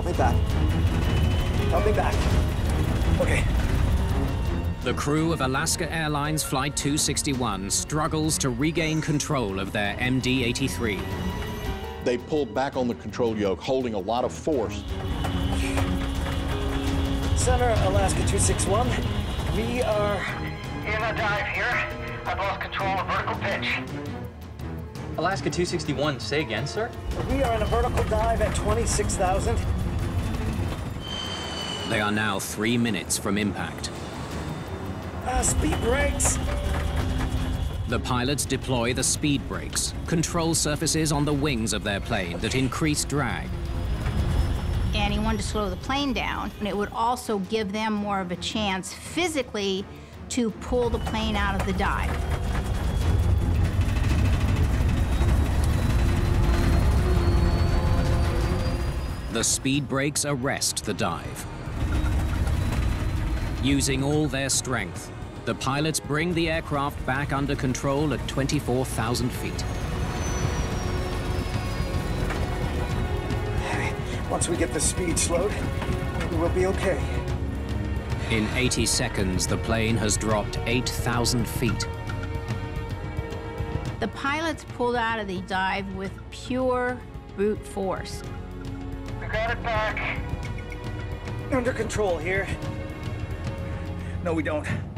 Help me back. Help me back. Okay. The crew of Alaska Airlines Flight 261 struggles to regain control of their MD-83. They pulled back on the control yoke, holding a lot of force. Center, Alaska 261. We are in a dive here. I've lost control of vertical pitch. Alaska 261, say again, sir? We are in a vertical dive at 26,000. They are now 3 minutes from impact. Speed brakes! The pilots deploy the speed brakes, control surfaces on the wings of their plane that increase drag. And he wanted to slow the plane down, and it would also give them more of a chance physically to pull the plane out of the dive. The speed brakes arrest the dive. Using all their strength, the pilots bring the aircraft back under control at 24,000 feet. Once we get the speed slowed, we will be okay. In 80 seconds, the plane has dropped 8,000 feet. The pilots pulled out of the dive with pure brute force. We got it back. Under control here. No, we don't.